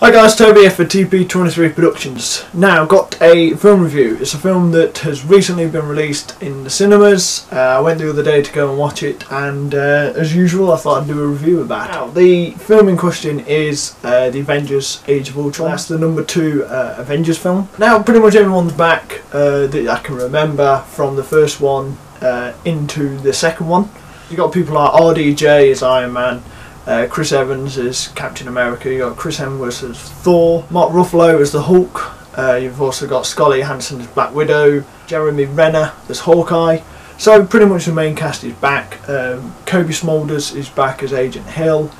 Hi guys, Toby here for TP23 Productions. Now, got a film review. It's a film that has recently been released in the cinemas. I went the other day to go and watch it, and as usual I thought I'd do a review of that. Now, the film in question is The Avengers: Age of Ultron. That's the number 2 Avengers film. Now, pretty much everyone's back that I can remember from the first one into the second one. You've got people like RDJ as Iron Man, Chris Evans is Captain America, you've got Chris Hemsworth as Thor, Mark Ruffalo as the Hulk, you've also got Scarlett Johansson as Black Widow, Jeremy Renner as Hawk Eye. So pretty much the main cast is back. Cobie Smulders is back as Agent Hill,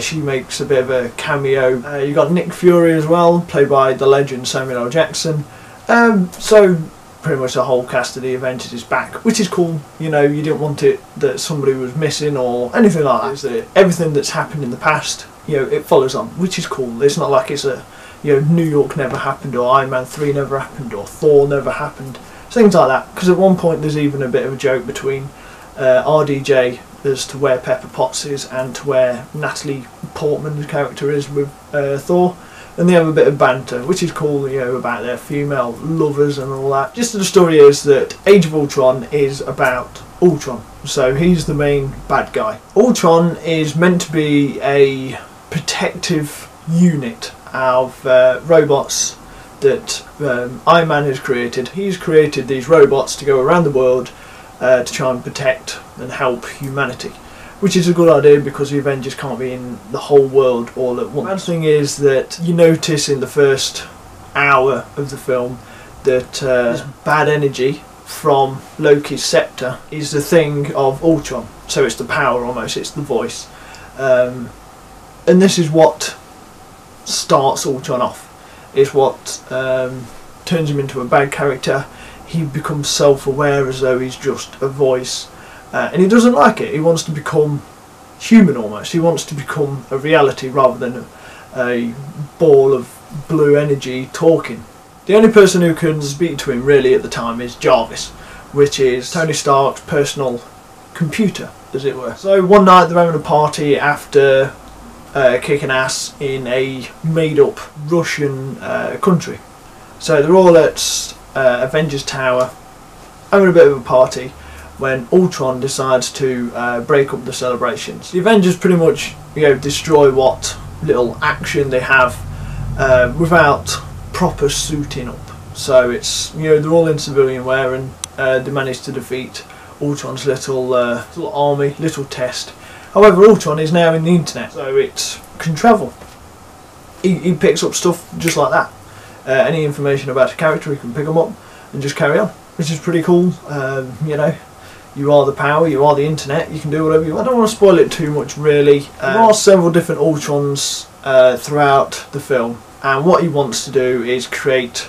she makes a bit of a cameo. You've got Nick Fury as well, played by the legend Samuel L. Jackson. So pretty much the whole cast of the Avengers is back, which is cool. You know, you didn't want it that somebody was missing or anything like that. Everything that's happened in the past, you know, it follows on, which is cool. It's not like it's a, you know, New York never happened, or Iron Man 3 never happened, or Thor never happened, things like that. Because at one point there's even a bit of a joke between RDJ as to where Pepper Potts is and to where Natalie Portman's character is with Thor. And they have a bit of banter, which is cool, you know, about their female lovers and all that. Just the story is that Age of Ultron is about Ultron, so he's the main bad guy. Ultron is meant to be a protective unit of robots that Iron Man has created. He's created these robots to go around the world to try and protect and help humanity, which is a good idea because the Avengers can't be in the whole world all at once. The bad thing is that you notice in the first hour of the film that bad energy from Loki's scepter is the thing of Ultron. So it's the power almost, it's the voice. And this is what starts Ultron off. It's what turns him into a bad character. He becomes self-aware as though he's just a voice. And he doesn't like it. He wants to become human almost. He wants to become a reality rather than a ball of blue energy talking. The only person who can speak to him really at the time is Jarvis, which is Tony Stark's personal computer, as it were. So one night they're having a party after kicking ass in a made-up Russian country. So they're all at Avengers Tower having a bit of a party when Ultron decides to break up the celebrations. The Avengers pretty much, you know, destroy what little action they have without proper suiting up. So it's, you know, they're all in civilian wear, and they manage to defeat Ultron's little army, little test. However, Ultron is now in the internet, so it can travel. He picks up stuff just like that. Any information about a character, he can pick them up and just carry on, which is pretty cool. You know, you are the power, you are the internet, you can do whatever you want. I don't want to spoil it too much really. There are several different Ultrons throughout the film, and what he wants to do is create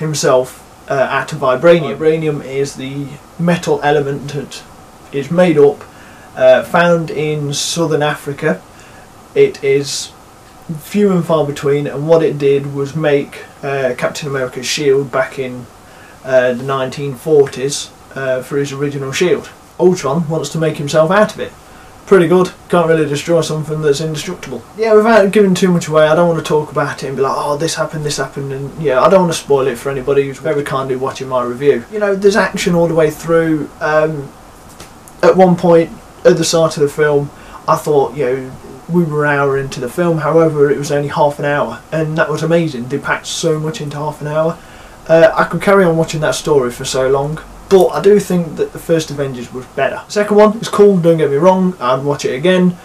himself out of vibranium. Vibranium is the metal element that is made up, found in southern Africa. It is few and far between, and what it did was make Captain America's shield back in the 1940s. For his original shield. Ultron wants to make himself out of it. Pretty good. Can't really destroy something that's indestructible. Yeah, without giving too much away, I don't want to talk about it and be like, oh, this happened, and yeah, I don't want to spoil it for anybody who's very kindly watching my review. You know, there's action all the way through. At one point, at the start of the film, I thought, you know, we were an hour into the film, however, it was only half an hour, and that was amazing. They packed so much into half an hour. I could carry on watching that story for so long. But I do think that the first Avengers was better. The second one is cool, don't get me wrong, I'd watch it again,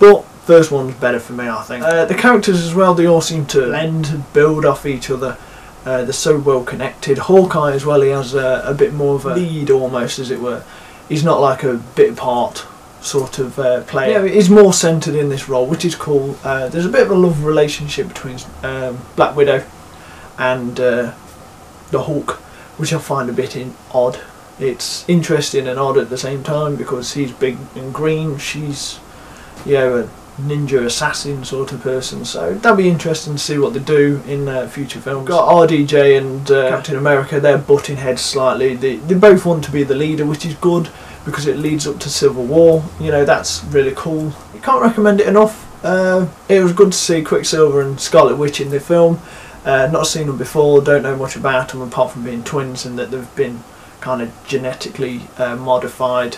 but first one's better for me, I think. The characters as well, they all seem to blend and build off each other. They're so well connected. Hawkeye as well, he has a bit more of a lead almost, as it were. He's not like a bit part sort of player. Yeah, he's more centred in this role, which is cool. There's a bit of a love relationship between Black Widow and the Hulk, which I find a bit odd. It's interesting and odd at the same time because he's big and green, she's, you know, a ninja assassin sort of person, so that'd be interesting to see what they do in future films. Got RDJ and Captain America, they're butting heads slightly. They both want to be the leader, which is good because it leads up to Civil War. You know, that's really cool. You can't recommend it enough. It was good to see Quicksilver and Scarlet Witch in the film. Not seen them before, don't know much about them apart from being twins and that they've been kind of genetically modified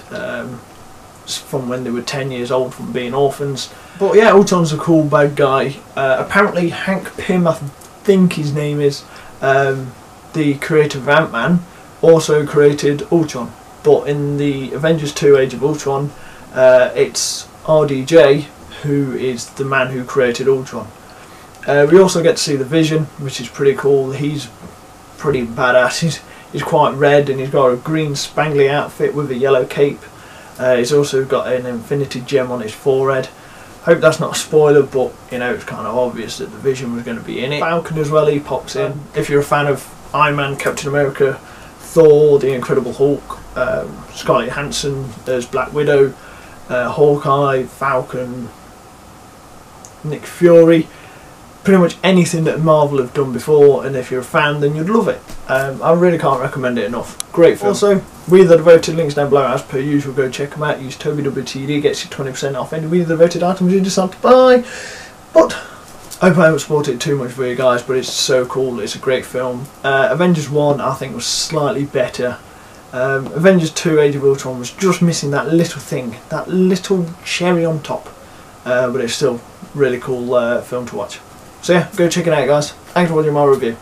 from when they were 10 years old from being orphans. But yeah, Ultron's a cool bad guy. Apparently Hank Pym, I think his name is, the creator of Ant-Man, also created Ultron. But in the Avengers 2 Age of Ultron, it's RDJ who is the man who created Ultron. We also get to see the Vision, which is pretty cool. He's pretty badass. He's quite red and he's got a green spangly outfit with a yellow cape. He's also got an infinity gem on his forehead. Hope that's not a spoiler, but you know, it's kind of obvious that the Vision was going to be in it. Falcon as well, he pops in. If you're a fan of Iron Man, Captain America, Thor, the Incredible Hulk, Scarlett Johansson, there's Black Widow, Hawk Eye, Falcon, Nick Fury. Pretty much anything that Marvel have done before, and if you're a fan then you'd love it. I really can't recommend it enough. Great film. Also, We The Devoted, links down below as per usual, go check them out. Use TobyWTD, gets you 20% off any We The Devoted items you decide to buy. But I hope I haven't spoiled it too much for you guys, but it's so cool, it's a great film. Avengers 1 I think was slightly better. Avengers 2 Age of Ultron was just missing that little thing, that little cherry on top, but it's still really cool film to watch. So yeah, go check it out guys, thanks for watching my review.